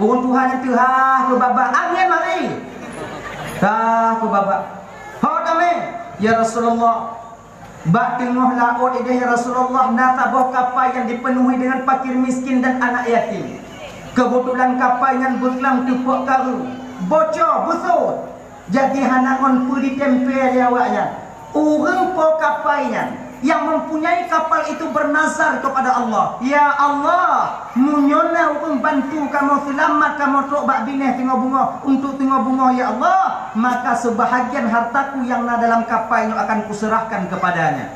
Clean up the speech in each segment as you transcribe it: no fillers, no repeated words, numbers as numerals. Untuhannya tuhah tu babak angin mari. Tah tu babak. Hot kami. Ya Rasulullah. Batil muhlaud ideh Rasulullah nasabah kapai yang dipenuhi dengan fakir miskin dan anak yatim. Kebetulan kapai yang buslam tupuk karu. Bocor busut. Jadi hanangon puli tempe jawabnya. Orang pokapainya yang mempunyai kapal itu bernazar kepada Allah. Ya Allah, munyona hukum bantu kamu selamat kamu terobak bineh tengok bunga untuk tengok bunga ya Allah. Maka sebahagian hartaku yang ada dalam kapalnya akan kuserahkan kepadanya.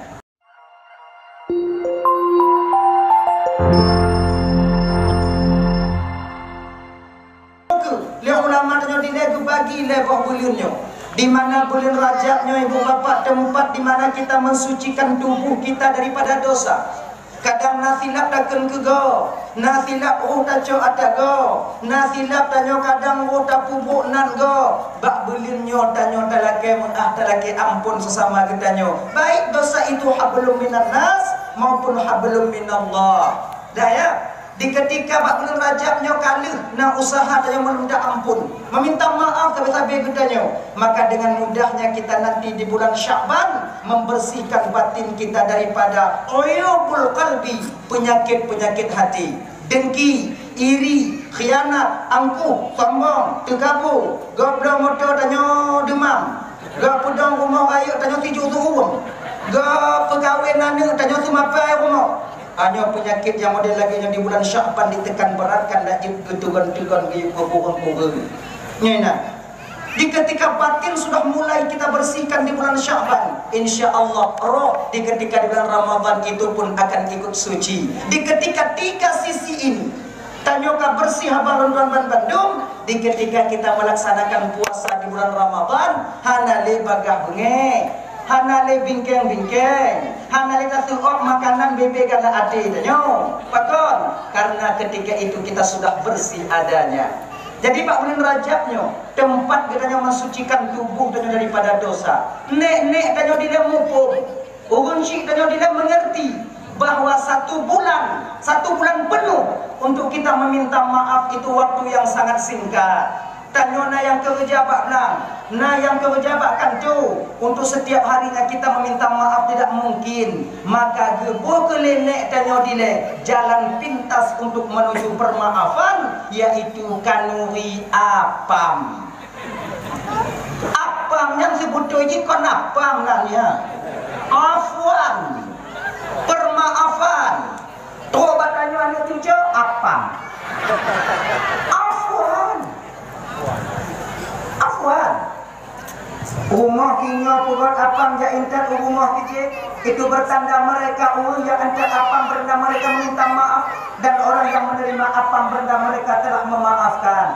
Lihat ulama tanya tidak bagi lebok buliunnya. Di mana bulan Rajabnya ibu bapa tempat di mana kita mensucikan tubuh kita daripada dosa. Kadang nasilap takkan kegau, nasilap roh tak cok ada gau, nasilap tanyo kadang roh tak pubuk nan gau. Bak bulannya tanyo talake munah talake ampun sesama kita nyo. Baik dosa itu hablum minan nas maupun hablum minallah. Dah ya. Di ketika bak bulan Rajabnya kalah nak usaha tanyo meminta ampun. Meminta maaf tapi gedanya. Maka dengan mudahnya kita nanti di bulan Syakban membersihkan batin kita daripada uyubul qalbi, penyakit-penyakit hati, dengki, iri, khianat, angkuh, sombong, terkabur, goblok motor tanyo demam, gak pedang rumah ayo tanyo tijuk turun, gak pegawai nana tanyo sumapai rumah. Hanya penyakit yang model lagi yang di bulan Syakban ditekan beratkan dan ketugan-tugan ke burung-burung. Nena. Di ketika batin sudah mulai kita bersihkan di bulan Syakban, insyaallah roh di ketika di bulan Ramadan itu pun akan ikut suci. Di ketika tiga sisi ini, tanyoka bersih habaran dan bandung di ketika kita melaksanakan puasa di bulan Ramadan, hanale bagah bengek. Hanale bingkeng-bingkeng, hanale tasuok makanan bebek kala ati tanyo. Pakon, karena ketika itu kita sudah bersih adanya. Jadi Pak bulan Rajabnya tempat kita mensucikan tubuh tanyo daripada dosa. Nek-nek tanyo tidak mupuk. Urun syik tanyo tidak mengerti bahwa satu bulan penuh untuk kita meminta maaf itu waktu yang sangat singkat. Tanyo na yang kerja Pak Belang, na yang kerja Pak Kancu. Untuk setiap harinya kita meminta maaf tidak mungkin. Maka gebuh kelenek tanyo dile. Jalan pintas untuk menuju permaafan, yaitu kanuri apam. Apam yang sebetulnya kon apam nanya. Afwan, permaafan. Terobat tanyo anda tujuh apam. Rumah kinga purat apam ja inter rumah kecil itu bertanda mereka yang antar apam benda mereka minta maaf dan orang yang menerima apam benda mereka telah memaafkan.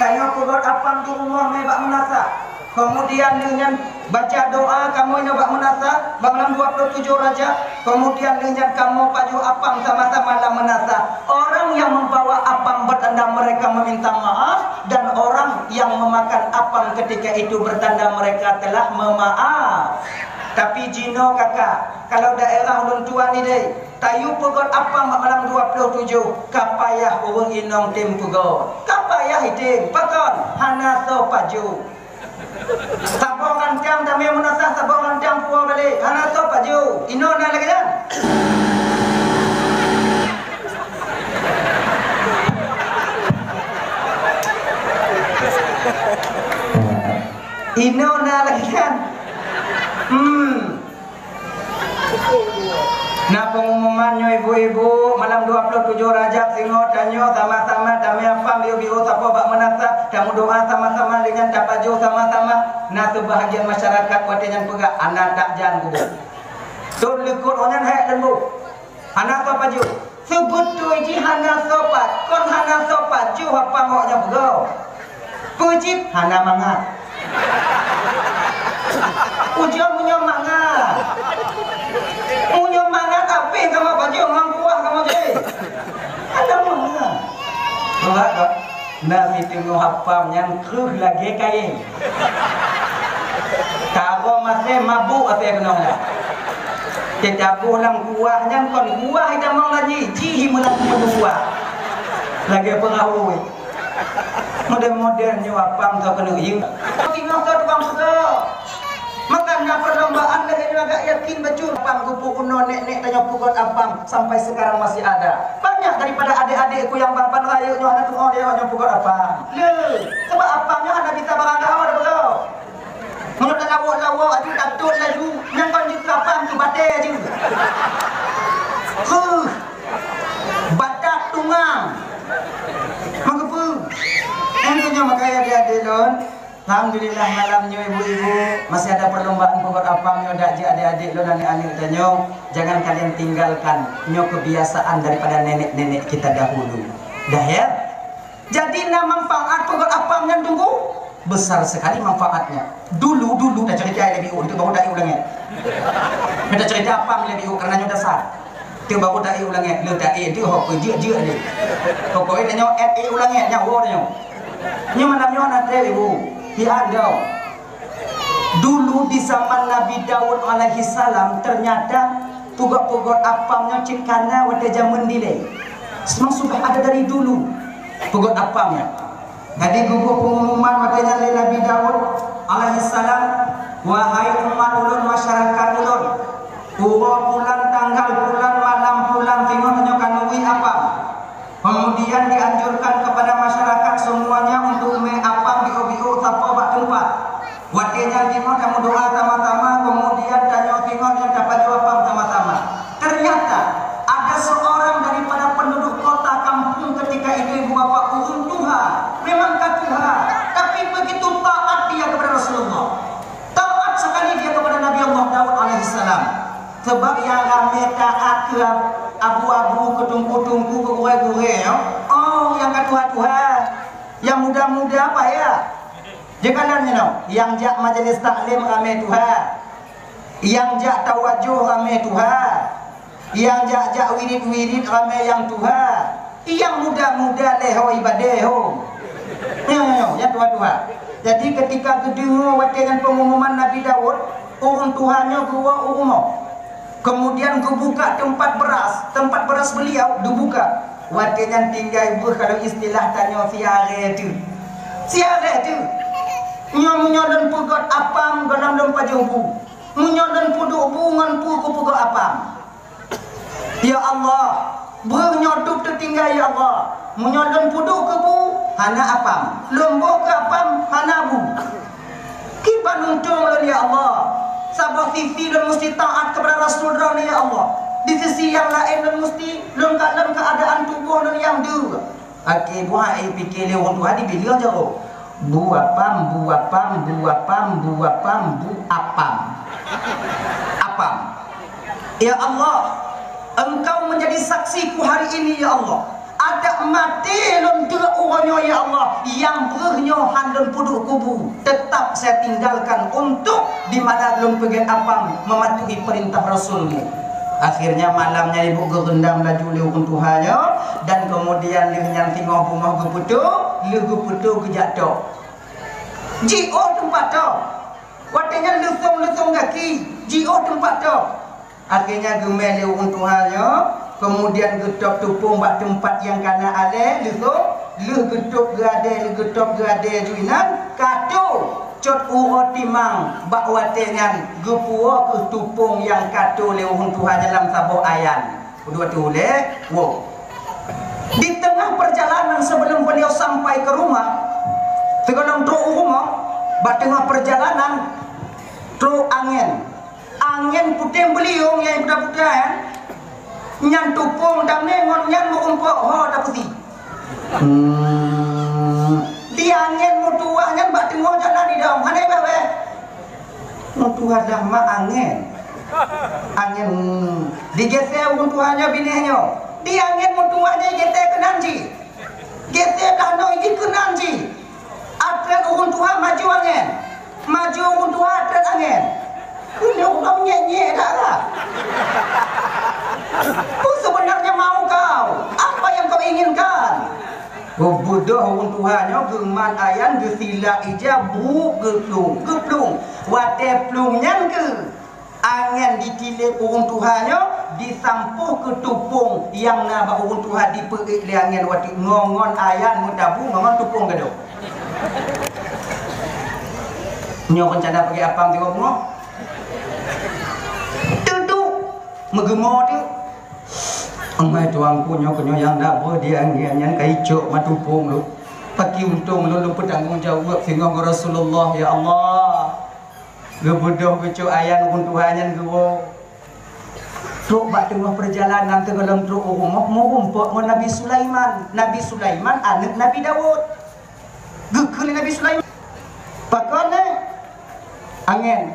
Tanya purat apam tu rumah mebak menasa. Kemudian dengan baca doa kamu ini bak menasa malam 27 Rajab. Kemudian dengan kamu paju apam sama-sama malam menasa. Orang yang membawa apam bertanda mereka meminta maaf dan orang yang memakan apam ketika itu bertanda mereka telah memaaf. Tapi jino kakak, kalau daerah ulun tuan ni deh, tayu pegot apam malam 27 kapayah urung inong tim pegot. Kapayah iting pakon hanaso paju. Sabang rancang dan yang menasah sabang rancang puang balik anak top baju ino nak lagi kan? Ino nak lagi kan? Nah pengumumannya ibu-ibu malam 27 Rajab tengok tanyo sama-sama damai apa biu-biu sapa bak menasa kamu doa sama-sama dengan tapaju sama-sama nah sebahagian masyarakat wadah yang pegak anak tak janggu tur likur onan hak lembu anak tapaju sebetul jihana sopat kon hana sopat ju apa ngoknya begau pujit hana mangat ujung punya mangat punya mangat api sama baju mangkuah kamu jadi ada mangat enggak kok nasi tengok hapam yang kruh lagi kain kalau masih mabuk apa yang benar kita pulang kuahnya kon kuah kita mau lagi jihi melang kuah lagi perahu Model-model nyuapam atau kenuing. Tapi ngakar bang segel. Makanya perlombaan dari agak yakin baju. Bang kupu nenek tanya pukul abang sampai sekarang masih ada. Banyak daripada adik-adikku yang bapak layu nyonya tuh oh dia hanya pukul abang. Lu, sebab abangnya ada bisa barangkau ada belo. Mengenai lawo-lawo aduh takut laju. Yang panjang abang tu bate aja. Badak tungang. Tentunya makanya adik-adik don, alhamdulillah malamnya ibu-ibu masih ada perlombaan pokok apam nyo dakji adik-adik don anik-anik tanyong. Jangan kalian tinggalkan nyo kebiasaan daripada nenek-nenek kita dahulu. Dah ya? Jadi manfaat pokok apam yang tunggu besar sekali manfaatnya. Dulu dah cerita lebih u, itu baru dah ulangnya. Kita cerita apam lebih u karena nyo dasar. Itu baru dah ulangnya. Lo dah itu hok je ni. Pokoknya nyo ulangnya nyawo nyo. Ini menamnya anak ibu Hiadau. Dulu di zaman Nabi Daud alaihi salam ternyata pugak-pugak apamnya cikana wadah jamun delay. Semang sudah ada dari dulu pugak apamnya. Tadi gugur pengumuman matanya oleh Nabi Daud alaihi salam, wahai umat ulun masyarakat ulun, uwa pulang tanggal pulang malam pulang tinggal menyokan uwi apa. Kemudian dianjurkan kepada masyarakat semuanya untuk mengapam bio-bio tanpa obat tempat. Wakilnya tengok kamu doa sama-sama, kemudian tanya tengok yang dapat jawaban sama-sama. Ternyata ada seorang daripada penduduk kota kampung ketika itu ibu bapak urun Tuhan, memang katuha, tapi begitu taat dia kepada Rasulullah. Taat sekali dia kepada Nabi Allah Daud alaihissalam. Sebab yang ramai taat kerap abu-abu, ketungku-tungku, kegure-gure ya. Oh, yang katua-tua, yang muda-muda apa ya? Dia kanan you know? Yang jak majelis taklim ramai Tuhan, yang jak tawajuh ramai Tuhan, yang jak wirid-wirid ramai yang Tuhan, yang muda-muda leho ibadeho. Ya tua-tua. Jadi ketika gedung wakilan pengumuman Nabi Daud, urung Tuhannya gua urumo. Kemudian dibuka tempat beras beliau dibuka. Wakilan tinggal ibu kalau istilah tanya siare tu. Siare tu. Nyom-nyodon pugot apam ganam dan pajumbu. Nyodon puduk bungan pugot apam. Ya Allah, bernyodup tertinggal ya Allah. Nyodon puduk kebu hana apam. Lombok apam hana bu. Kipan untung ya Allah. Sabah sisi dan mesti taat kepada Rasul dan ya Allah. Di sisi yang lain dan mesti lengkap dalam keadaan tubuh dan yang dua. Okey, buah air fikir lewat dua hari bila jauh. Buah pam, buah pam, buah pam, buah pam, buah pam. Apam. Ya Allah, Engkau menjadi saksiku hari ini ya Allah. Ada mati dan dua orangnya ya Allah yang bernyohan dan puduk kubu tetap saya tinggalkan untuk di mana belum pegang apam mematuhi perintah Rasulmu. Akhirnya malamnya ibu gerendam laju lewung Tuhannya dan kemudian lirnya tengok rumah geputu kejatok jio tempat tau watanya lusung kaki jio tempat tau akhirnya gemel lewung Tuhannya. Kemudian gedok tupung buat tempat yang kena ale itu lu gedok gade juinan kato cot uro timang bak watengan gepuo ke tupung yang kato lewung Tuhan dalam sabo ayan dua tu le wo. Di tengah perjalanan sebelum beliau sampai ke rumah tegonong tro rumah bak tengah perjalanan tro angin putih beliung yang budak-budak nyan tupung dan nengon nyan mukumpok ho dah putih diangin mutuah nyan bak tengok jalan di dalam mana ibu eh mutuah dah mak angin digeser mutuahnya binehnya diangin mutuahnya geser ke nanji geser dah no ini ke nanji atlet mutuah maju angin maju mutuah atlet angin ini orang nyanyi dah lah. Kau sebenarnya mau kau apa yang kau inginkan? Bodoh orang Tuhannya geman ayan gesila ijabu geplung geplung wadah plung nyangke angin ditilip orang Tuhannya disampuh ke tupung yang nabak untuhan diperik liangan wati ngongon ayan mutabu ngongon tupung ke dok nyo rencana pakai apam tengok ngoh duduk megemor dia engai tuang punyo kenyo yang dapur dia angiannya kaicok matupung lu pagi untung lu pedanggung jawab sehingga Rasulullah ya Allah gebudoh kecuk ayan untuhannya gewo truk bak tengah perjalanan ke dalam truk rumah mau rumput mau Nabi Sulaiman. Nabi Sulaiman anak Nabi Daud. Gekeli Nabi Sulaiman. Pakone angin.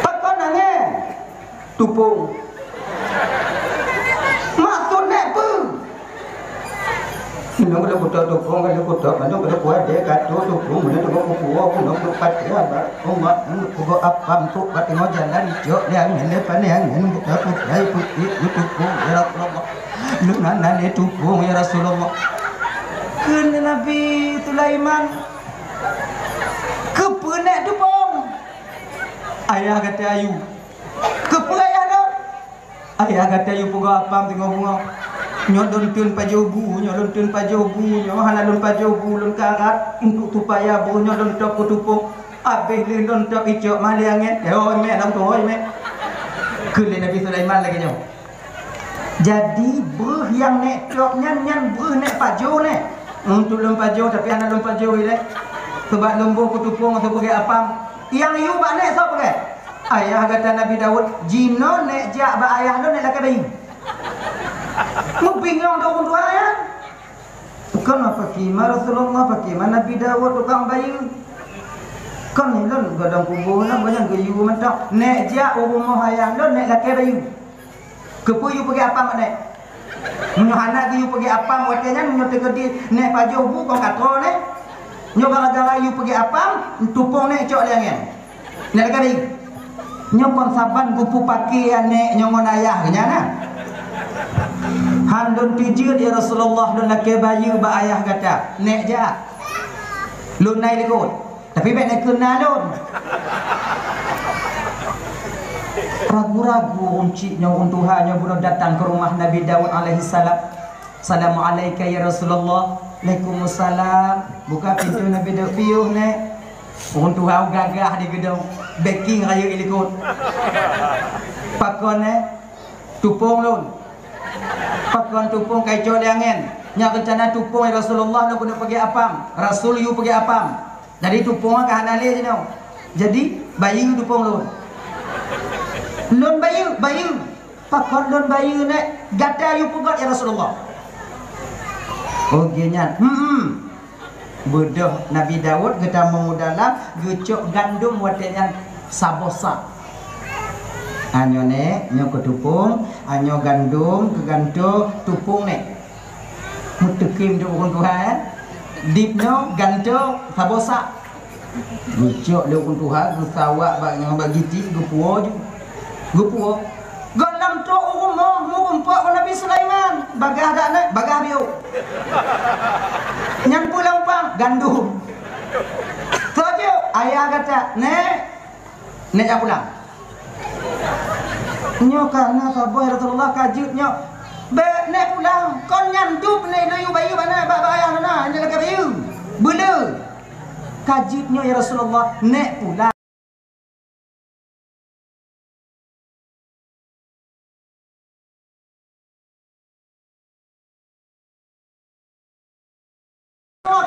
Pakone angin. Tupung. Maksudnya apa? Minum kada kuda tupung kada kuda bandung kada kuat dia kado tupung benar tu kau kuat pun nak dapat dia bak umat nak kuat apam tu bak tengok jalan hijau dia angin depan dia angin buka putih putih tupung ya Rasulullah lu nana dia tupung ya Rasulullah kena Nabi Sulaiman kepenek tupung ayah kata ayu kepenek dah ayah kata ayu pegang apam tengok bunga nyodon tun pajobu nyodon tun pajobu nyohana don pajobu lon karat untuk tupaya bo nyodon top kutupung abeh lindon top ijo maliangen yo me lam toy me kule Nabi Sulaiman lagi nyo jadi beuh yang nek top nyan nyan beuh nek pajo ne untuk lon pajo tapi ana lon pajo ile sebab lombo kutupung atau bagi apam yang yu ba nek sop ke ayah kata Nabi Daud jino nek jak ba ayah lo nek lakadayu mau bingung dong untuk ayat kan apa kima Rasulullah pakai mana Nabi Dawud tukang bayu kan ini kan gadang kubuh banyak gayu mentok nek jak ubu mohayang lo nek laki bayu kepuyu pergi apa nek menyohana gayu pergi apa wakilnya menyotegedi nek pajoh bu kong katro nek nyobang agarayu pergi apa tupung nek cok liangin nek laki bayu nyopon saban kupu pakai nek nyongon ayah kenyana handun pijut ya Rasulullah dan laki bayu ba ayah kata nek ja lu nai lekut tapi baik nak kena don ragu-ragu unciknya untuhannya budak datang ke rumah Nabi Daud alaihi salam assalamualaikum ya Rasulullah waalaikumsalam buka pintu Nabi Daud piuh nek untuhan gagah di gedung baking raya lekut pakon nek tupung lon pakon tupung kaico liangen nya rencana tupung Rasulullah nak kena pergi apam Rasul you pergi apam jadi tupung ke hanale je tau jadi bayu tupung lon bayu pakon lon bayu nek gata you pegat ya Rasulullah ogenyan bodoh Nabi Daud kita mengudalam gucuk gandum watenya sabosa anyo nek nyo ketupung anyo gandum kegantung tupung nek mutekim tu urang Tuhan dipno gantung sabosa gucok le urang Tuhan sawak bak nyo bagi ti gupuo ju gupuo gondam tu urang mo rumpok Nabi Sulaiman bagah dak nek bagah bio nyang pulang pang gandum tojo ayah kata nek aku pulang nyo karena saboy Rasulullah kajutnya ba nek pulang kon nyandup nek layu bayu bana baba ayah nana nek bayu bule kajutnya ya Rasulullah nek pulang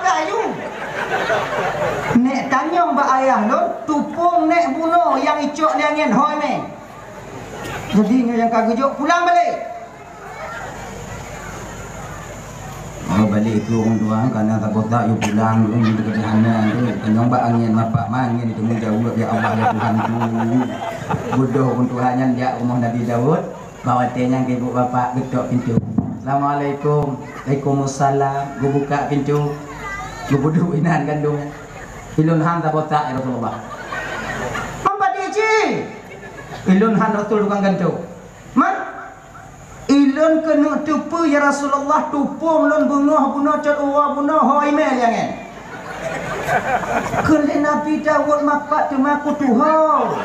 kayu nek tanyong ba ayah lo tupung nek bunuh yang icok liangen hoi me jadinya yang kagejuk pulang balik. Oh balik tu orang tua karena tak botak you pulang tu minta kejahana tu penyombat angin bapak mangin itu menjauh ya Allah ya Tuhan tu. Bodoh orang tuanya dia rumah Nabi Daud bawatenya ke ibu bapak getok pintu. Assalamualaikum. Waalaikumsalam. Gua buka pintu. Gua bodoh inan gandung. Ilun han tak botak ya Rasulullah. Mampat dici. Ilun han Rasul tukang gantung. Man ilun kena tupu ya Rasulullah tupung lon bungoh bunuh cat uwa bunuh hoi mel yang en. Kena Nabi Daud mapak cuma kutuhau.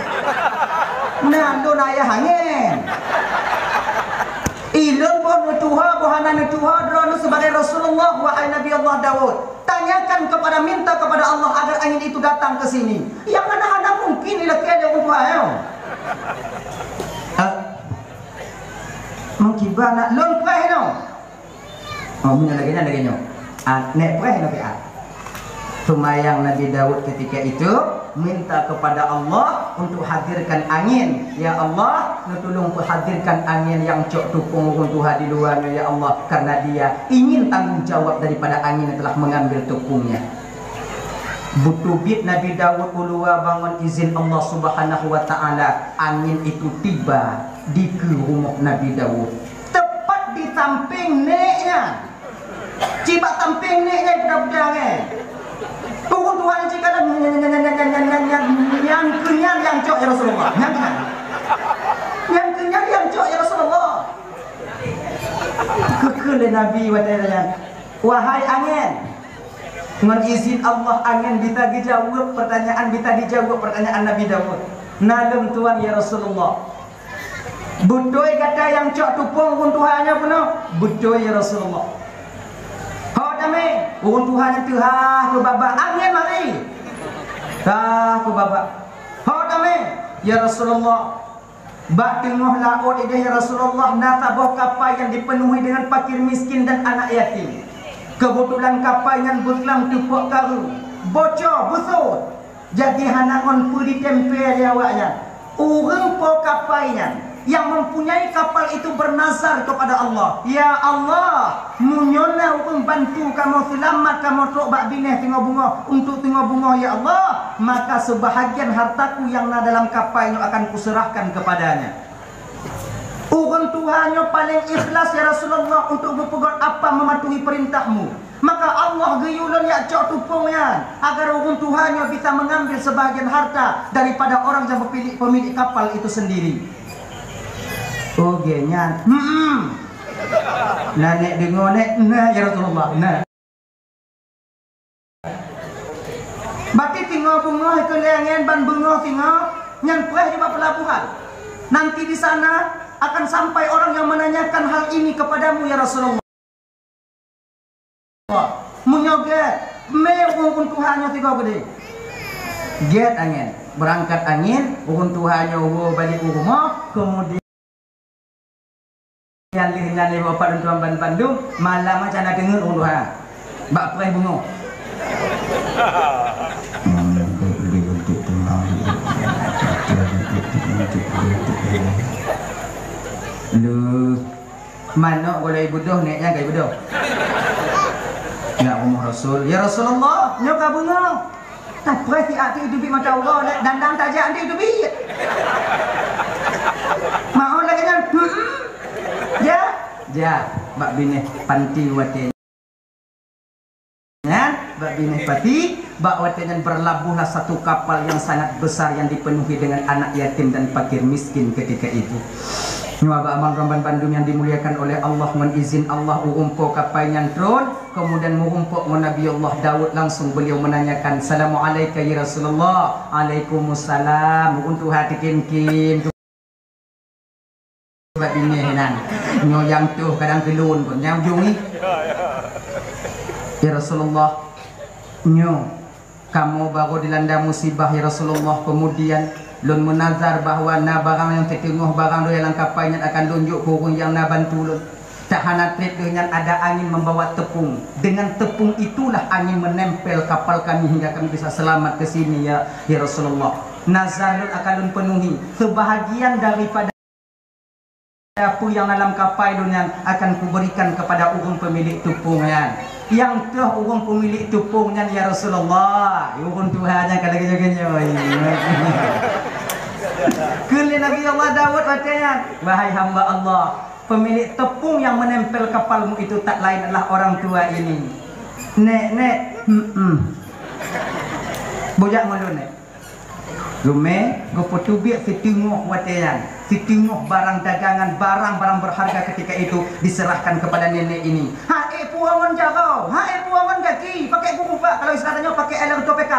nando naya hangen. Ilun pun nutuha buhana nutuha dronu sebagai Rasulullah wahai Nabi Allah Daud. Tanyakan kepada minta kepada Allah agar angin itu datang ke sini. Yang ada mungkin ilaknya dia kumpul. Mengkibana lon prehno. Oh punya lagi nyo. Nek prehno ke at. Sumayang Nabi Daud ketika itu minta kepada Allah untuk hadirkan angin. Ya Allah, tolong hadirkan angin yang cok tupung untuk di luar ya Allah, karena dia ingin tanggung jawab daripada angin yang telah mengambil tupungnya. Butubit Nabi Daud ulua bangun izin Allah Subhanahu wa taala, angin itu tiba di rumah Nabi Daud. Tepat di samping neknya. Cibat samping neknya budak-budaknya. Tunggu Tuhan jika ada yang kenyal yang cok ya Rasulullah. Yang kenyal yang cok ya Rasulullah. Kekele Nabi wata'ala. Wahai angin, dengan izin Allah angin kita dijawab pertanyaan Nabi Daud. Nalem Tuhan ya Rasulullah. Budoi kata yang cok tupung pun Tuhannya penuh. Budoi ya Rasulullah. Untuhannya tuhah tu babak angin mari. Tah tu babak. Hot amin. Ya Rasulullah. Bak tengah laut ya Rasulullah nasabah kapal yang dipenuhi dengan fakir miskin dan anak yatim. Kebetulan kapal yang berkelam tupuk karu. Bocor busut. Jadi hanangon puri tempel jawabnya. Urang po kapalnya. Yang mempunyai kapal itu bernazar kepada Allah. Ya Allah, munyona hukum bantu kamu selamat kamu terobak bineh tengok bunga untuk tengok bunga ya Allah. Maka sebahagian hartaku yang ada dalam kapal ini akan kuserahkan kepadanya. Urang Tuhannya paling ikhlas ya Rasulullah untuk berpegang apa mematuhi perintahmu. Maka Allah geyulun ya cok tupungnya agar urang Tuhannya bisa mengambil sebahagian harta daripada orang yang pemilik kapal itu sendiri. Oh genyan. Nah nek dengar nek nah ya Rasulullah. Nah. Bati tinggal bunga itu lengan ban bunga tinggal nyampah di pelabuhan. Nanti di sana akan sampai orang yang menanyakan hal ini kepadamu ya Rasulullah. Munyoget mewung Tuhannya tiga gede. Get angin, berangkat angin, urang Tuhannya balik rumah kemudian yang lihat dari bapak dan tuan Bandung malam macam nak dengar orang tua, bak perih bungo. Lu mana boleh bodoh neknya gay bodoh. Ya umur Rasul, ya Rasulullah, nyoka bungo. Tak perih si hati itu bi macam Allah, dandang tajam dia itu bi. Mau lagi kan? Ya, ya, bak bineh panti watenya, bak bineh pati, bak watenya berlabuhlah satu kapal yang sangat besar yang dipenuhi dengan anak yatim dan fakir miskin ketika itu. Nyoba abang ramban Bandung yang dimuliakan oleh Allah menizin Allah umpo kapal yang tron, kemudian mengumpuk Nabi Allah Daud langsung beliau menanyakan, Assalamualaikum ya Rasulullah, Alaikumussalam, untuk hati kim. Bak bineh nan yang tuh kadang kelun pun yang jungi ya Rasulullah nyo kamu baru dilanda musibah ya Rasulullah kemudian lun menazar bahwa na barang yang tertengah barang yang langkapainya akan tunjuk kurung yang na bantu lun tak hana trip dengan ada angin membawa tepung dengan tepung itulah angin menempel kapal kami hingga kami bisa selamat ke sini ya Rasulullah nazar lun akan lun penuhi sebahagian daripada apa yang dalam kapai dunia akan kuberikan kepada urang pemilik tupungnya yang telah urang pemilik tupungnya ya Rasulullah urang Tuhannya kada kena kena Nabi Allah Daud katanya wahai hamba Allah pemilik tepung yang menempel kapalmu itu tak lain adalah orang tua ini nek bojak ngolone lume gopotubiak fitungok watean ditinguh barang dagangan, barang-barang berharga ketika itu diserahkan kepada nenek ini. Hae puangan jauh, hae puangan kaki, pakai buku pak. Kalau istilahnya pakai L2PK.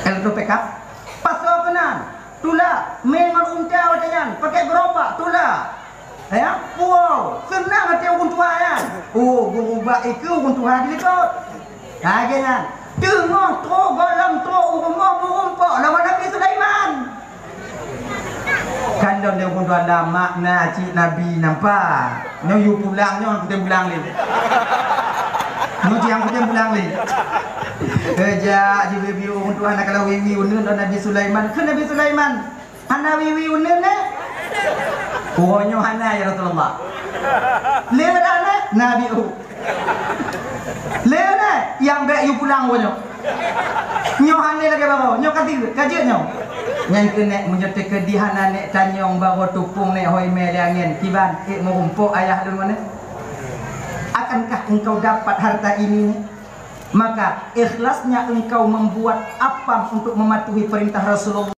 L2PK. Pasal kenal. Tula main menuntia wajangan pakai berapa tula. Ya, wow, senang hati ugun tua ya. Oh, berubah itu ugun tua di itu. Kagenan. Tengok tu golam tu ugun berumpak lawan Nabi Sulaiman. Kan dia ugun tua ada makna cik Nabi nampak. Nyu pulang nyu kita pulang leh. Nyu yang kita pulang leh. Kerja di wiwi ugun tua nak kalau wiwi unun Nabi Sulaiman. Kan Nabi Sulaiman. Hana wiwi unun eh. Kuhonyo hana ya Rasulullah. Lewat hana Nabi U. Lewat yang baik you pulang wonyo. Nyohane lagi bawa, nyoh kaji kaji nyoh. Yang kene menjadi kedihana nek tanyong bawa tupung nek hoi melangin kiban ik merumpo ayah dulu mana? Akankah engkau dapat harta ini? Maka ikhlasnya engkau membuat apa untuk mematuhi perintah Rasulullah.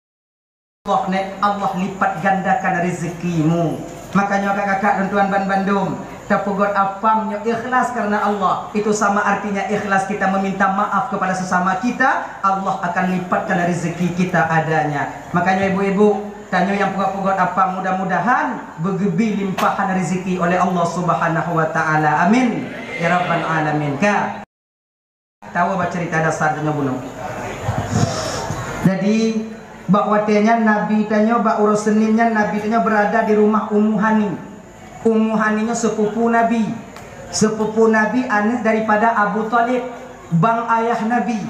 Allah lipat gandakan rezekimu. Makanya kakak-kakak dan tuan Ban Bandung, tapugot apamnya ikhlas karena Allah. Itu sama artinya ikhlas kita meminta maaf kepada sesama kita, Allah akan lipatkan rezeki kita adanya. Makanya ibu-ibu, tanyo yang pugat-pugat apam, mudah-mudahan begebi limpahan rezeki oleh Allah Subhanahu wa taala. Amin. Ya rabbal alamin. Ka. Tahu baca cerita dasar dunia bunuh. Jadi bakwatenya Nabi tanya bak urus Seninnya Nabi tanya berada di rumah Ummu Hani. Ummu Haninya sepupu Nabi. Sepupu Nabi anis daripada Abu Talib, bang ayah Nabi.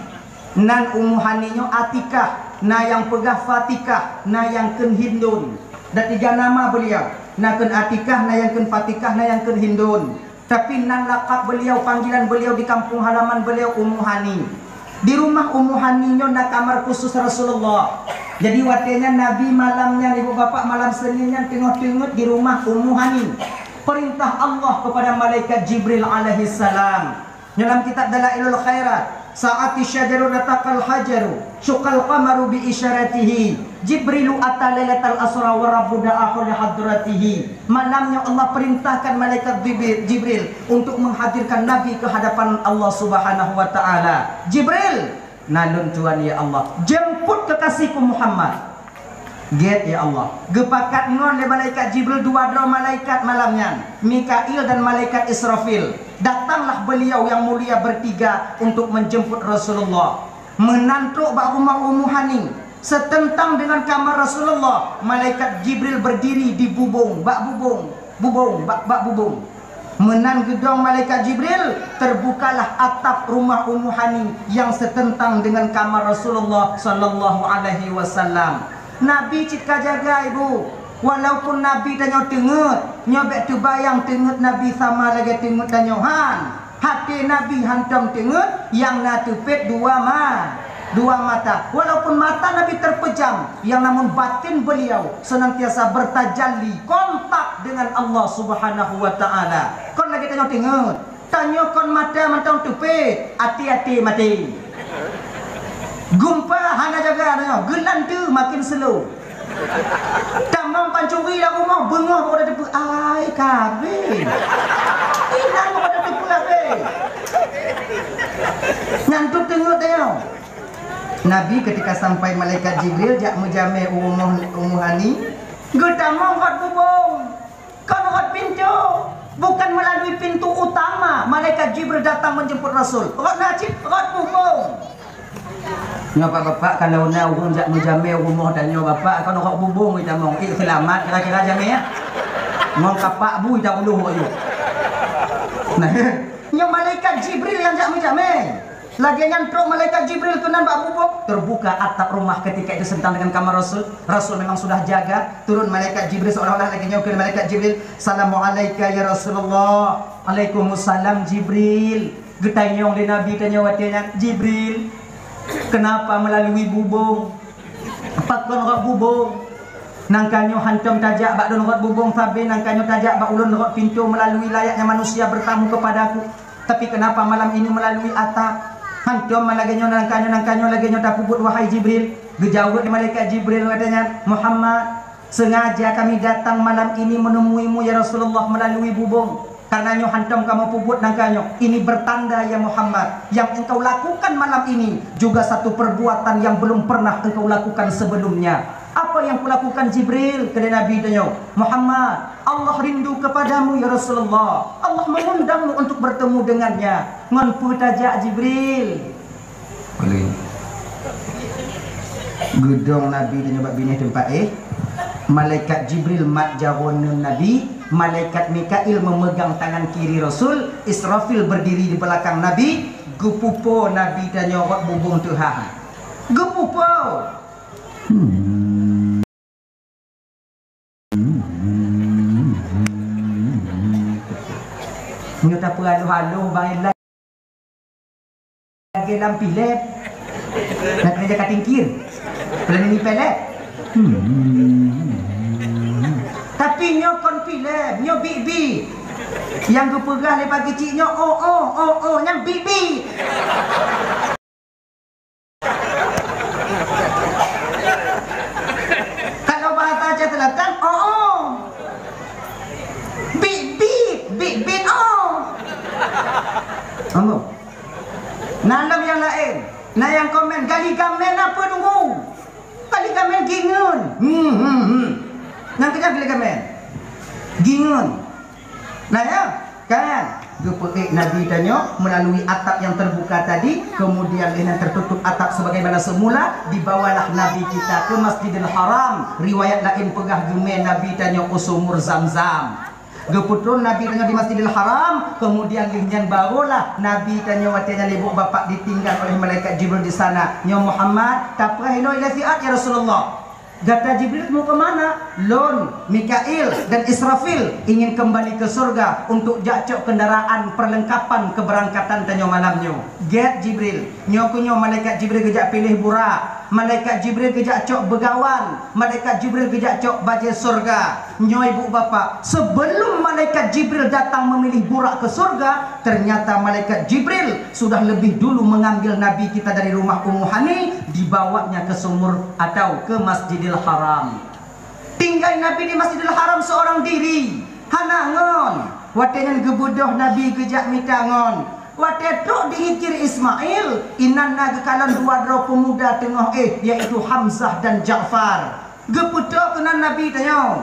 Nan Ummu Haninya Atikah, na yang pegah Fatikah, na yang ken Hindun. Dan tiga nama beliau. Na ken Atikah, na yang ken Fatikah, na yang ken Hindun. Tapi nan lakap beliau, panggilan beliau di kampung halaman beliau Ummu Hani. Di rumah Ummu Haninya na kamar khusus Rasulullah. Jadi waktunya Nabi malamnya ibu bapak malam Seninnya tengok-tengok di rumah Ummu Hani. Perintah Allah kepada malaikat Jibril alaihi salam. Dalam kitab Dalailul Khairat, saati syajaru nataqal hajaru syuqal qamaru bi isyaratihi Jibrilu atalailatal asra wa rabbu da'ahu li hadratihi. Malamnya Allah perintahkan malaikat Jibril untuk menghadirkan Nabi ke hadapan Allah Subhanahu wa taala. Jibril, nanun tuan ya Allah, jemput kekasihku Muhammad. Get ya Allah. Gepakat non le malaikat Jibril dua dro malaikat malamnya, Mikail dan malaikat Israfil. Datanglah beliau yang mulia bertiga untuk menjemput Rasulullah. Menantuk bak rumah Ummu Hani. Setentang dengan kamar Rasulullah, malaikat Jibril berdiri di bubung, bak bubung. Menan gedung malaikat Jibril, terbukalah atap rumah Ummu Hani yang setentang dengan kamar Rasulullah sallallahu alaihi wasallam. Nabi cita jaga ibu. Walaupun Nabi tanya tengut, nyobek tu bayang tengut Nabi sama lagi tengut tanya han. Hati Nabi hantam tengut yang na tupet dua mata. Dua mata, walaupun mata Nabi terpejam, yang namun batin beliau senantiasa bertajalli kontak dengan Allah Subhanahu wa taala. Kon lagi tanya tengok, tanya kon mata mentang tupet, hati-hati mati. Gumpa hana jaga tanya, gelan tu makin slow. Tamang pancuri dah rumah bengah pada depa ai kabeh. Inang pada depa kabeh. Ngantuk tengok tengok. Nabi ketika sampai malaikat Jibril jak mujame Ummu Hani, gutamong hot bubung, kon hot pintu, bukan melalui pintu utama. Malaikat Jibril datang menjemput Rasul. Hot najib, hot bubung. Nyoba bapak kalau nak urung jak mujame rumah dan nyoba bapak kon hot bubung kita mong. Eh selamat kira-kira jame ya. Mong kapak bu dah ulu hok yo. Nah, nyo malaikat Jibril yang jak mujame. Lagi nyantro malaikat Jibril tunan bak bubuk. Terbuka atap rumah ketika itu sentang dengan kamar Rasul. Rasul memang sudah jaga. Turun malaikat Jibril seolah-olah lagi nyaukin malaikat Jibril. Assalamualaikum ya Rasulullah. Waalaikumsalam Jibril. Getanyong di Nabi tanya watinya Jibril. Kenapa melalui bubung? Empat kon rok bubung. Nangkanyo hantam tajak bak don rok bubung tabe nangkanyo tajak bak ulun rok pintu melalui layaknya manusia bertamu kepadaku. Tapi kenapa malam ini melalui atap? Hantum malagenyo nangkanyo lagenyo tapubut wahai Jibril. Gejauh di malaikat Jibril katanya, Muhammad, sengaja kami datang malam ini menemuimu ya Rasulullah melalui bubung. Karena nyo hantam kamu pubut nangkanyo. Ini bertanda ya Muhammad, yang engkau lakukan malam ini juga satu perbuatan yang belum pernah engkau lakukan sebelumnya. Apa apa yang kulakukan Jibril kepada Nabi beliau, Muhammad, Allah rindu kepadamu ya Rasulullah. Allah mengundangmu untuk bertemu dengannya. Ngan putajak Jibril. Gedong Nabi dan bab bini tempat malaikat Jibril mat jawonun Nabi, malaikat Mikail memegang tangan kiri Rasul, Israfil berdiri di belakang Nabi, gupupo Nabi dan nyawak bubung Tuhan. Gupupo. Nyata peralu-halu bang lagi dalam pilet. Nak kerja katingkir. Pelan ini pelet. Tapi nyo kon pilet, nyo bibi. Yang keperah lepas kecil nyo oh yang bibi. Kalau bahasa Selatan oh. Bibi oh. Ambo. Nalam yang lain. Nah yang komen gali gamen apa tunggu? Gali gamen gingun. Nang kita gali gamen. Gingun. Nah ya, kan. Geperik Nabi tanya melalui atap yang terbuka tadi, kemudian dengan tertutup atap sebagaimana semula, dibawalah Nabi kita ke Masjidil Haram. Riwayat lain pegah gemen Nabi tanya usumur Zamzam. Geputron Nabi tanya di Masjidil Haram, kemudian linjan barulah Nabi tanya watanya lebok bapak ditinggal oleh malaikat Jibril di sana. Ya Muhammad, taprahino ila fi'at ya Rasulullah. Kata Jibril mau ke mana? Lon, Mikail dan Israfil ingin kembali ke surga untuk jacok kendaraan perlengkapan keberangkatan tanya malamnya. Get Jibril, nyokunyo malaikat Jibril gejak pilih burak. Malaikat Jibril gejak cok begawan. Malaikat Jibril gejak cok baje surga. Nyo ibu bapak, sebelum malaikat Jibril datang memilih burak ke surga, ternyata malaikat Jibril sudah lebih dulu mengambil Nabi kita dari rumah Ummu Hani, dibawanya ke sumur atau ke Masjidil Haram. Tinggal Nabi di Masjidil Haram seorang diri. Hanangon. Watenan gebudoh Nabi gejak mitangon. Watetok dihikir Ismail. Inanna gekalan dua dro pemuda tengah yaitu Hamzah dan Ja'far. Geputok kenan Nabi tanya.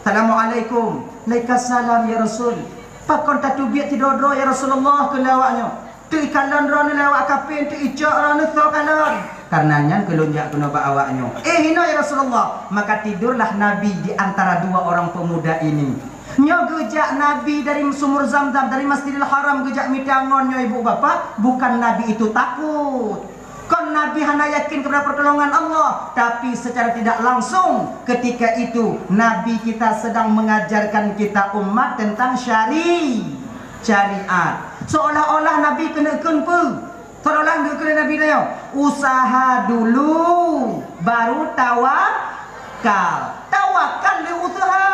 Assalamualaikum. Waalaikumsalam ya Rasul. Pakon tatubiat tidodro ya Rasulullah kelawaknya. Tu ikalan rana lewat kapin, tu ijak rana so kalan. Karenanya kelonjak kena bak awaknya. Hino ya Rasulullah. Maka tidurlah Nabi di antara dua orang pemuda ini. Nyo gejak Nabi dari sumur Zamzam, dari Masjidil Haram gejak mitangon nyo ibu bapak. Bukan Nabi itu takut. Kon Nabi hanya yakin kepada pertolongan Allah, tapi secara tidak langsung ketika itu Nabi kita sedang mengajarkan kita umat tentang syariat. Seolah-olah Nabi kena kenapa? Seolah-olah dia kena Nabi dia. Usaha dulu baru tawakal. Tawakal dia usaha.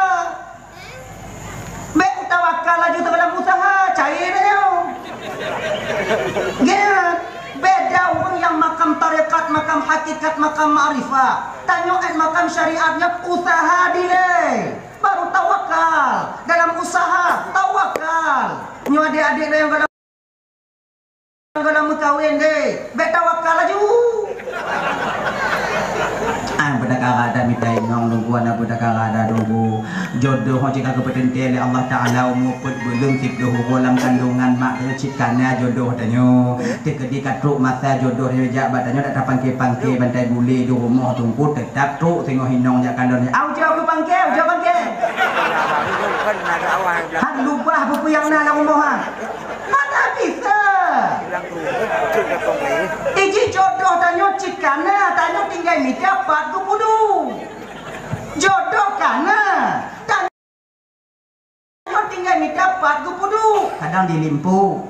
Baik tawakal laju dalam usaha. Cair dia. Gila. Beda orang yang makam tarekat, makam hakikat, makam ma'rifah. Tanyakan makam syariatnya usaha dia. Baru tawakal. Dalam usaha tawakal. Nyo adik-adik yang kalau mengkawin deh, betawakal aja. Budak ada mitai nong nunggu anak budak ada nunggu jodoh hojika kepentingan Allah Taala umukut belum tidur dalam kandungan mak terciptanya jodoh tanyo ketika truk masa jodoh hijab batanyo tak terpangke-pangke bantai bule di rumah tungku tetap truk tengok hinong jak kandungan. Au jauh ke pangke, jauh pangke. Han lubah buku yang nak dalam rumah. Mana bisa? Iji jodoh tanyo cikana tanyo tinggal ni dapat ku. Jodoh kana tanyo tinggal ni dapat kupudu. Kadang dilimpu,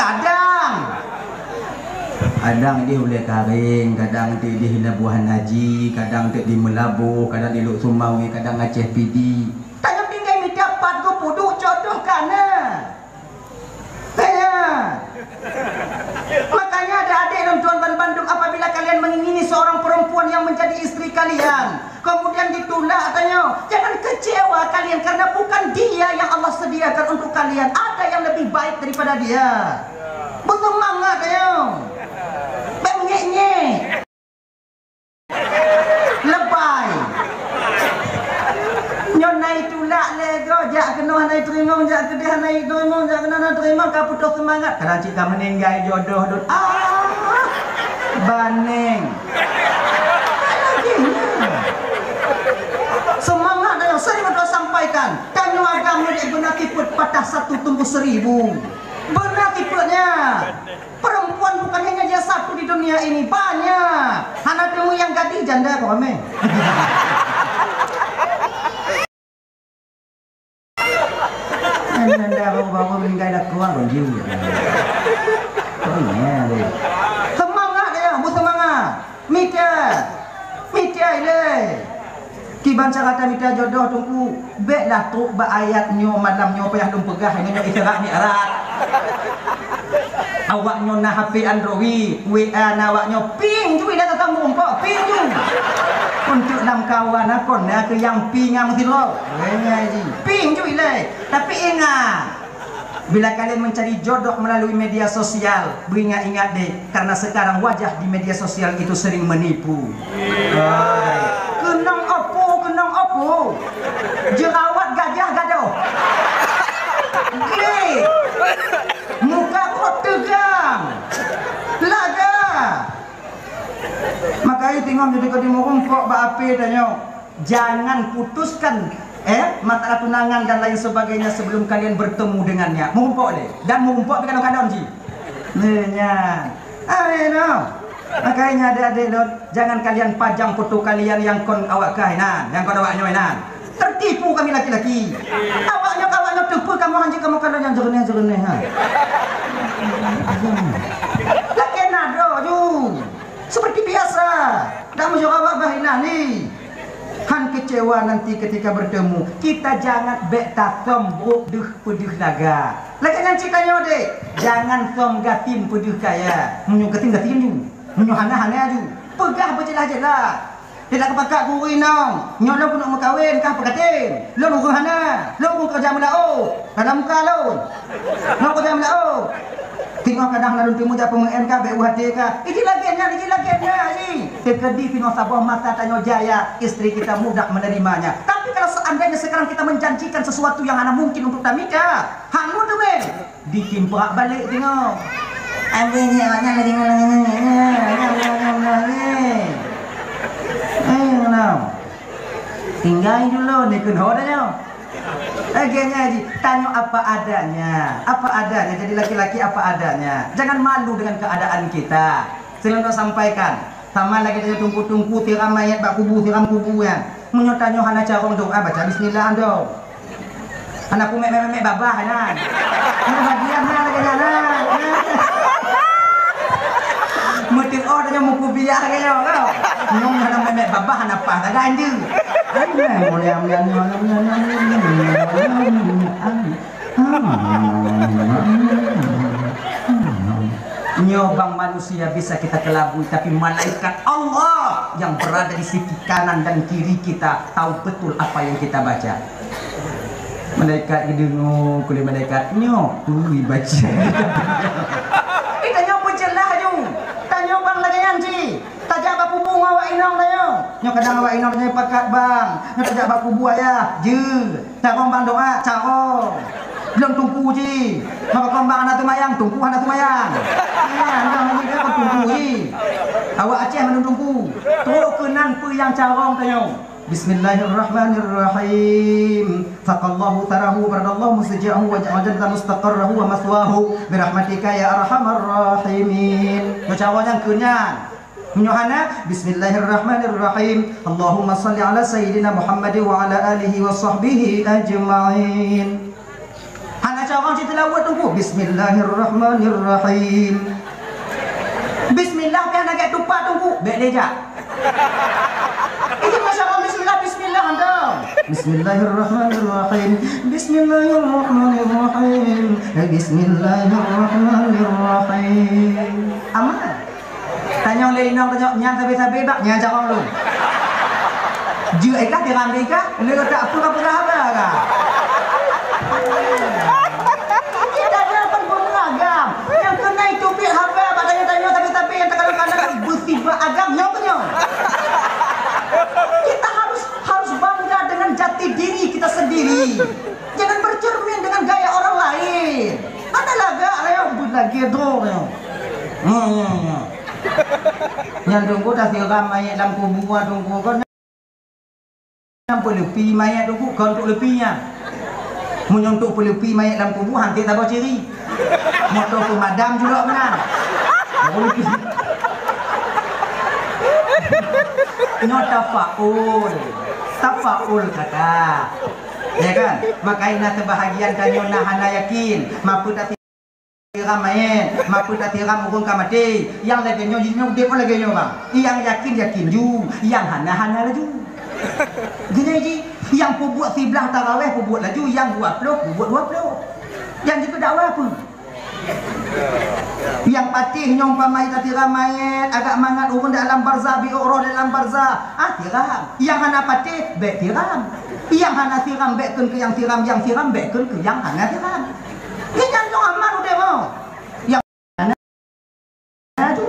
kadang dia boleh karing, kadang dia dihina buahan haji, kadang dia di Melabu, kadang di Lok Sumawi, kadang Aceh PD. Tanyo tinggal ni dapat kupudu jodoh kana. Makanya ada adik dan tuan-tuan Bandung, apabila kalian mengingini seorang perempuan yang menjadi istri kalian, kemudian ditolak tanya, jangan kecewa kalian karena bukan dia yang Allah sediakan untuk kalian. Ada yang lebih baik daripada dia. Bersemangat tanya. Baik mengenye. Lebay. ngong jak kedeh naik tu ngong jak kena terima ka putus semangat karena cita meninggal jodoh dun baneng semangat yang sering kita sampaikan kan agama di benar tiput patah satu tumbuh seribu benar tiputnya perempuan bukan hanya dia satu di dunia ini banyak anak kamu yang gadis janda kok ame janda bawa meninggal dah keluar loh jiwa semangat ya bu semangat mikir le kiban carata mita jodoh tungku bek dah truk ba ayat nyo madam nyo payah dum pegah nyo irak ni erat awak nyo na HP Android WA nawak nyo ping cui dah ketemu empok ping ju untuk nam kawan akon na ke yang ping ngam ti lo ping cui le tapi ingat bila kalian mencari jodoh melalui media sosial, beringat-ingat deh, karena sekarang wajah di media sosial itu sering menipu. Kenang opo, jerawat gajah gadoh, gay, muka kot tegang, laga. Makanya tinggal jadi kau dimurung kok baape tanya, jangan putuskan. Mata tunangan dan lain sebagainya sebelum kalian bertemu dengannya. Mengumpuk deh dan mengumpuk bukan kadang ji. Nenya. Makanya adik-adik dot, jangan kalian pajang foto kalian yang kon awak kainan, yang kon awak nyoinan. Tertipu kami laki-laki. Awaknya kawannya tipu kamu anjing kamu kan yang jernih-jernih ha. Lakenan do ju. Seperti biasa. Dak mesti awak bahinan ni. Han kecewa nanti ketika bertemu. Kita jangan beta tombok duh peduh naga. Lakian cikanya dek. Jangan tom gatim peduh kaya. Munyo gatim ju. Munyo hana ju. Pegah berjelah-jelah. Tidak kepakat guri nang. Nyo lo nak mengkawin kah pegatin. Lo nunggu hana. Lo pun kerja mula o. Dalam muka lo. Lo kerja mula o. Tengok kadang lalu timu dah pemengen kah BUHT kah. Iki lagiannya ni. Terkedi Vino Sabah Mata Tanyo Jaya, istri kita mudah menerimanya. Tapi kalau seandainya sekarang kita menjanjikan sesuatu yang anak mungkin untuk tamika, hangun tu men, ditimpa balik tengok. Ambil nyanya lagi ngomong. Tinggal dulu ni kenodanya. Lagiannya Haji, tanya apa adanya. Apa adanya, jadi laki-laki apa adanya. Jangan malu dengan keadaan kita. Silahkan sampaikan. Sama lagi dia tungku-tungku, tiram mayat, bak kubu, tiram kubu kan. Menyotanya hana carong doa, baca bismillah dong. Anakku mek-mek-mek babah kan. Ini bagian mana lagi jalan. Mutin oh, dia muku biar kaya kau. Nyong hana mek-mek babah, hana pah, tak ganjil. Nyobang manusia bisa kita kelabui, tapi malaikat Allah yang berada di sisi kanan dan kiri kita tahu betul apa yang kita baca. Malaikat gedungu, kulit malaikat nyok tuli baca. Kita nyobang celah ju, kita nyobang lagi anji, kita jaga pupung awak inong dayo. Nyok kadang awak inong dayo pakat bang, nyok jaga baku buaya, je, carong bang doa, carong. Belum tunggu ji, nak kembang anak tu mayang, tunggu anak tu mayang. Nah, kita kau tunggu ji. Awak Aceh menunggu. Teruk kenan pe yang carong tayong. Bismillahirrahmanirrahim. Faqallahu tarahu baradallahu mustaja'ahu wa ja'alna mustaqarrahu wa maswahu birahmatika ya arhamar rahimin. Macam yang kenan. Menyohana Bismillahirrahmanirrahim. Allahumma salli ala sayyidina Muhammad wa ala alihi wa sahbihi ajma'in. Orang cerita lawat tunggu Bismillahirrahmanirrahim. Bismillah biar nak tumpah tunggu. Baik dia je. Itu macam bismillah bismillah anda. Bismillahirrahmanirrahim. Bismillahirrahmanirrahim. Bismillahirrahmanirrahim. Aman. Tanya oleh inang tanya nyang tapi bak nyang jawab lu. Ju ai kat tiram dia kah? Lu tak apa apa kah? Kita ada beragam yang kena itu pihak apa tanya-tanya tapi yang terkadang-kadang bersifat agam nyoknya. Kita harus bangga dengan jati diri kita sendiri. Jangan bercermin dengan tak gitu loh. Yang tunggu tak siram mayat dalam kubur tunggu kan. Nampak lebih mayat tunggu kan untuk lebihnya. Menyontok pelupi mayat dalam kubur hantar tak bawa ciri. Motor pemadam juga menang. Ini tafa'ul. Tafa'ul kata. Ya kan? Makanya sebahagian kanyo nahana yakin. Mampu tak tiram mayat. Mampu tak tiram urung kamati. Yang laginya jenis dia pun laginya bang. Yang yakin-yakin ju. Yang hana-hana laju. Gini je. Yang pun buat sebelah tarawih pun buat laju. Yang buat peluk pun buat dua peluk. Yang juga dakwah pun. Yang patih nyong pamai tak tiram mayat. Agak mangat urung dalam barzah. Bi'uruh dalam barzah. Ah tiram. Yang hana patih baik tiram. Yang hana tiram baikkan ke yang tiram. Yang tiram baikkan ke yang hana tiram. Ini yang nyong aman udah mau. Yang hana tu.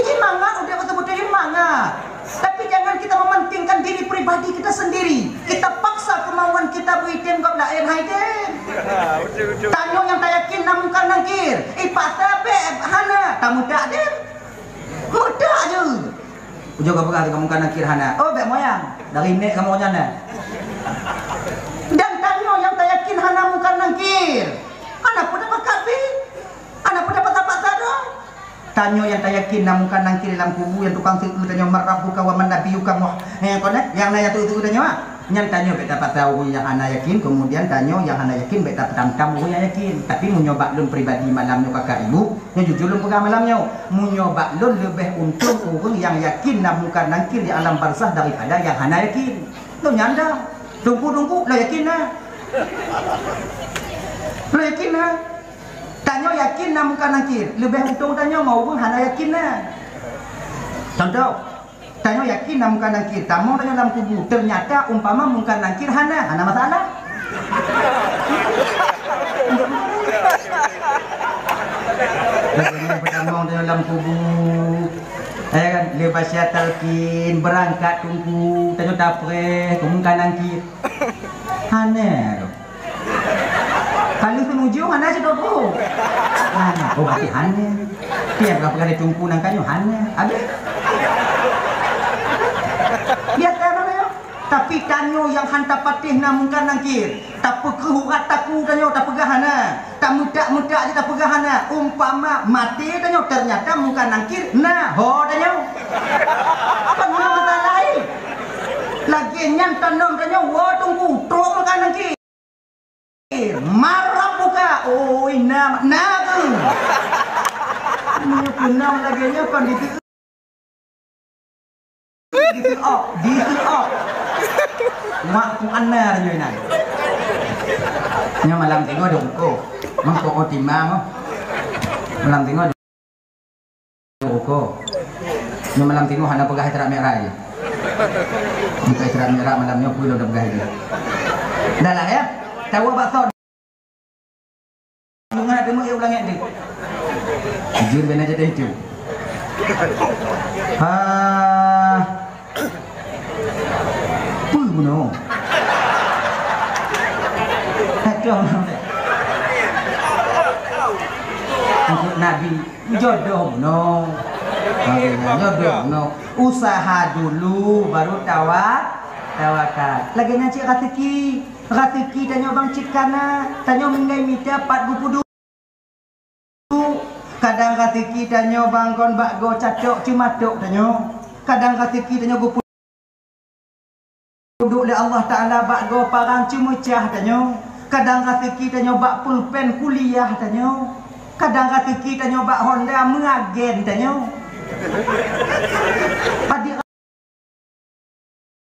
Ini mangat udah betul-betul ini mangat. Tapi jangan kita mementingkan diri pribadi kita sendiri. Kita paksa kemauan kita buitem kau dah enhaiden. Tanyong yang tak yakin namun kan nangkir. Ipat tapi hana tamu tak dem, muda je. Ujuk apa kata kamu kan nangkir hana? Oh bek moyang dari nek kamu macamana? Dan tanyong yang tak yakin hana bukan nangkir. Anak pun dapat kafe, anak pun dapat apa sahaja. Tanya yang tak yakin namun kan nangkir dalam kubu yang tukang situ tanya merabuka wa manabiyuka muh yang nanya tu tanya mah yang tanya baik dapat tahu yang ana yakin kemudian tanya yang ana yakin baik dapat tamtam yang yakin tapi munyoba lun pribadi malamnya kakak ibu yang jujur lun pegang malamnya munyoba lun lebih untung orang yang yakin namun kan nangkir di alam barzah daripada yang ana yakin lu nyanda tunggu lah yakin lah lu yakin lah. Tanya yakin namun bukan nangkir. Lebih untung tanya mau pun hana yakin lah. Contoh, tanya yakin namun bukan nangkir. Tamu tanya dalam kubu. Ternyata umpama bukan nangkir hana. Hana masalah. Bagaimana bertanggung tanya dalam kubu. Saya kan lepas ya talqin berangkat tunggu. Tanya dapre bukan nangkir. Hana tu. Kali penuju hana sudah bu, hana, oh hati hana, tiap kali ada tungku nangkanyo hana, abis, lihat kan yo, tapi kanyo yang hantar patih namun kan nangkir, tak pekehurat taku kanyo tak pegah hana, tak muda je tak pegah hana, umpama mati kanyo ternyata bukan nangkir, nah ho kanyo, penuh masalah ini, lagi nyantan nom kanyo, wah tungku, teruk kan nangkir. Marah buka, oh ina, naku. Ini punam laginya kondisi. Di tu op. Mak pun anar je nak. Nya malam tengok dongko, mangko otimam. Malam tengok dongko. Nya malam tengok hana pegah terak merah je. Buka terak merah malamnya pun dah pegah dia. Dah lah ya. Tahu bakso. Dengar demo ia ulang ni. Jujur benar jadi itu. Ah. Pui bunuh. Taklah. Untuk Nabi jodoh bunuh. Jodoh bunuh. Usaha dulu baru tawakal. Lagi nanti rezeki. Ratiki tanya bang Cikana, tanya mengenai mita 42. Kadang ratiki tanya bang kon bak go cacok cuma dok tanya. Kadang ratiki tanya go puduk le Allah Taala bak go parang cuma cah tanya. Kadang ratiki tanya bak pulpen kuliah tanya. Kadang ratiki tanya bak Honda mengagen tanya. Padi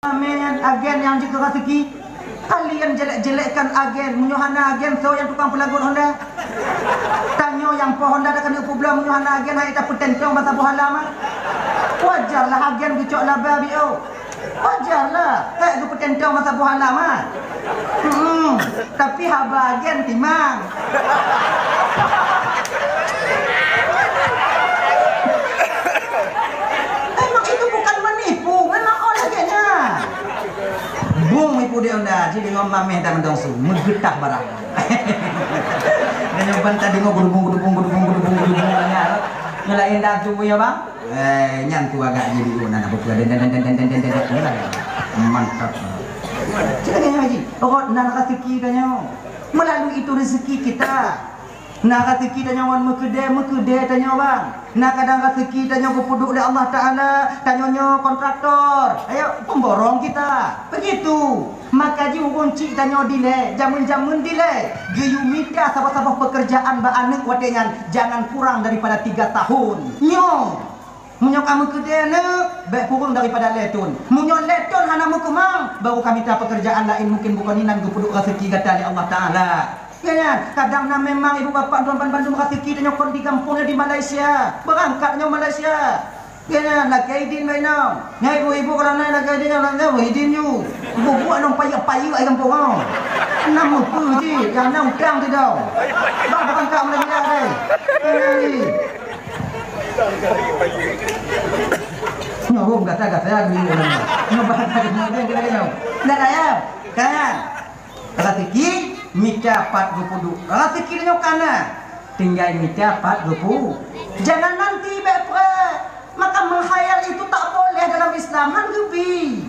amen agen yang juga ratiki. Kalian jelek-jelekkan agen, menyohana agen, so yang tukang pelagut Honda. Tanyo yang pohon Honda akan diupulah menyohana agen, hai tak petentong masa buah lama. Wajarlah agen gicok laba bio. Wajarlah, tak tu petentong masa buah lama. Tapi haba agen timang. Memang itu bukan menipu, memang all agennya. Bung ibu dia dah, jadi ngomam meh tak mendongsu, menggetah barang. Nyoban tadi mau nyalain datu ya bang? Nyantu agak jadi unana berdua dan mantap. Ceritanya haji, pokok nak rezeki tanya. Melalui itu rezeki kita. Nak rezeki tanya wan mukede tanya bang. Nak kadang rezeki tanya kupuduk oleh Allah Taala. Tanyanya kontraktor, ayo pemborong kita. Begitu. Maka ji kunci tanya dile, jamun-jamun dile. Geyumida sabah-sabah pekerjaan baanek wadengan jangan kurang daripada 3 tahun. Nyong. Munyok kamu kedene, baik kurung daripada letun. Munyok letun hanamu kemang, baru kami tak pekerjaan lain mungkin bukan inan gupuduk rezeki kata oleh Allah Taala. Kan? Kadangnya memang ibu bapak tuan Bandung rezeki dan nyokon di kampungnya di Malaysia, berangkatnya Malaysia. Kan? Lagi idin mainau, nyai ibu-ibu kalau naik lagi idin orang jauh idin you, ibu anong payu-payu ayam pungau. 60 ji, yang nang udang tu tau. Bapak kau mulai lagi. Nyobong kata-kata ya gini orang. Nyobat tadi ngene gini yo. Ndak ya? Kan. Rezeki midapat gupudu. Rezeki nyo kana. Tinggal midapat gupu. Jangan nanti bepre. Maka menghayal itu tak boleh dalam Islam hangebi.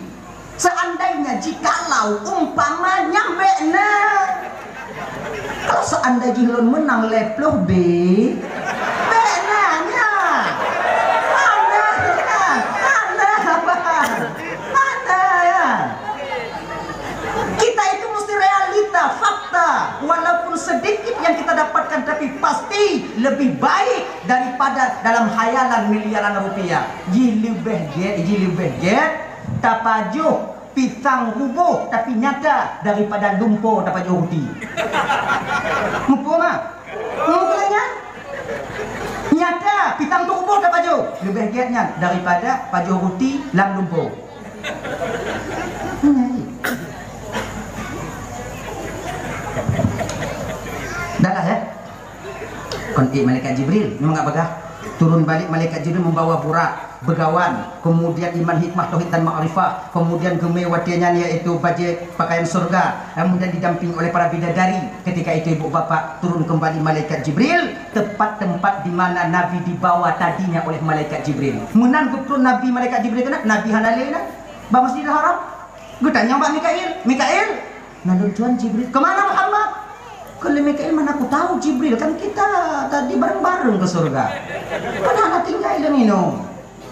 Seandainya jikalau umpamanya mekna. Kalau seandainya lon menang leploh B. Fakta, walaupun sedikit yang kita dapatkan, tapi pasti lebih baik daripada dalam khayalan miliaran rupiah. Jilibeh jet, tapajuh pisang rubuh, tapi nyata daripada lumpur tapajuh uti. Mumpur mah? Mumpurnya? Nyata pisang rubuh tapajuh lebih getnya daripada pajuh uti lam lumpur. Dah ya. Konti malaikat Jibril memang enggak begah. Turun balik malaikat Jibril membawa burak, begawan, kemudian iman, hikmah, tauhid dan ma'rifah, kemudian kemewahannya yaitu baju pakaian surga, kemudian didamping oleh para bidadari. Ketika itu ibu bapak turun kembali malaikat Jibril tepat tempat di mana Nabi dibawa tadinya oleh malaikat Jibril. Menanggup tu Nabi malaikat Jibril kena Nabi hanalena. Ba Masjidil Haram. Gua tanya Mbak Mikail. Lalu tuan Jibril, kemana Muhammad? Kalau Mikael mana aku tahu Jibril, kan kita tadi bareng-bareng ke surga. Kan anak tinggal dan minum.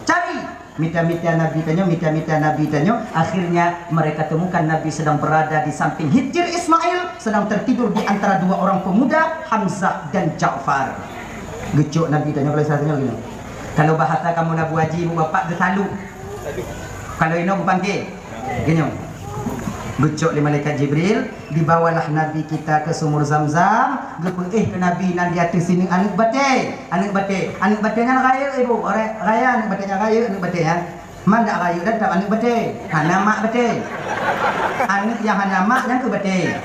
Cari mita-mita Nabi tanya, mita-mita Nabi tanya. Akhirnya mereka temukan Nabi sedang berada di samping Hijr Ismail, sedang tertidur di antara 2 orang pemuda, Hamzah dan Ja'far. Gecok Nabi tanya, kalau saya tanya gini. Kalau bahasa kamu Nabi Haji, ibu bapak getalu. Kalau ini aku panggil gini. Gecok oleh malaikat Jibril, dibawalah Nabi kita ke sumur Zamzam. Gepun ke Nabi nan di atas sini anak batik nan raya ibu, raya anak batiknya. Man dak raya dah anak batik. Hana mak batik. Anak yang hana mak yang ke batik.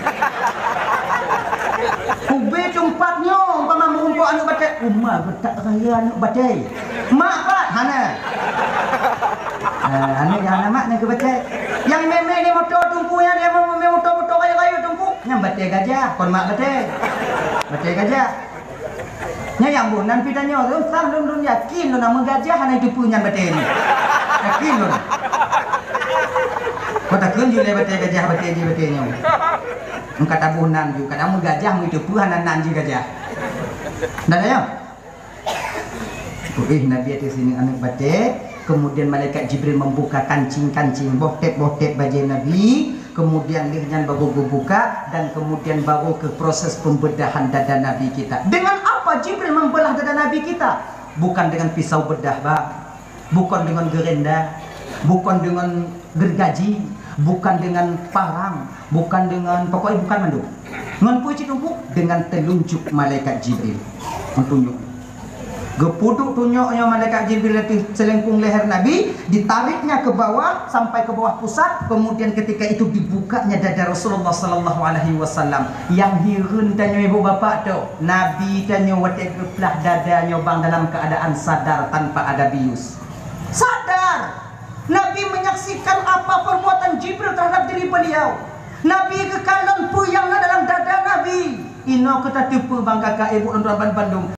Kube tempatnya umpama merumpuk anak batik. Umar betak raya anak batik. Mak bat hana. Anak yang hana mak yang ke batik. Yang memang dia motor tunggu yang dia memang motor raya tunggu yang batik gajah kon mak batik gajah nya yang bunan pidanyo tu sang dun yakin lo nama gajah hana itu punya batik ni yakin lo kata kun jule batik gajah batik ni batiknya engka tabunan juga nama gajah mu itu punya nan ji gajah dan ayo Nabi di sini anak batik. Kemudian malaikat Jibril membuka kancing-kancing bohtep-bohtep baju Nabi. Kemudian lirnya baru buka. Dan kemudian baru ke proses pembedahan dada Nabi kita. Dengan apa Jibril membelah dada Nabi kita? Bukan dengan pisau bedah, Pak. Bukan dengan gerenda. Bukan dengan gergaji. Bukan dengan parang. Bukan dengan... pokoknya bukan mandu. Dengan telunjuk malaikat Jibril. Menunjuk. Gepuduk tunjuknya malaikat Jibril di selengkung leher Nabi, ditariknya ke bawah sampai ke bawah pusat, kemudian ketika itu dibukanya dada Rasulullah sallallahu alaihi wasallam. Yang hirun tanya ibu bapak tu, Nabi tanya watek belah dadanya bang dalam keadaan sadar tanpa ada bius. Sadar. Nabi menyaksikan apa perbuatan Jibril terhadap diri beliau. Nabi kekalon puyangnya dalam dada Nabi. Ino kita tipu bangka ka ibu Bandung.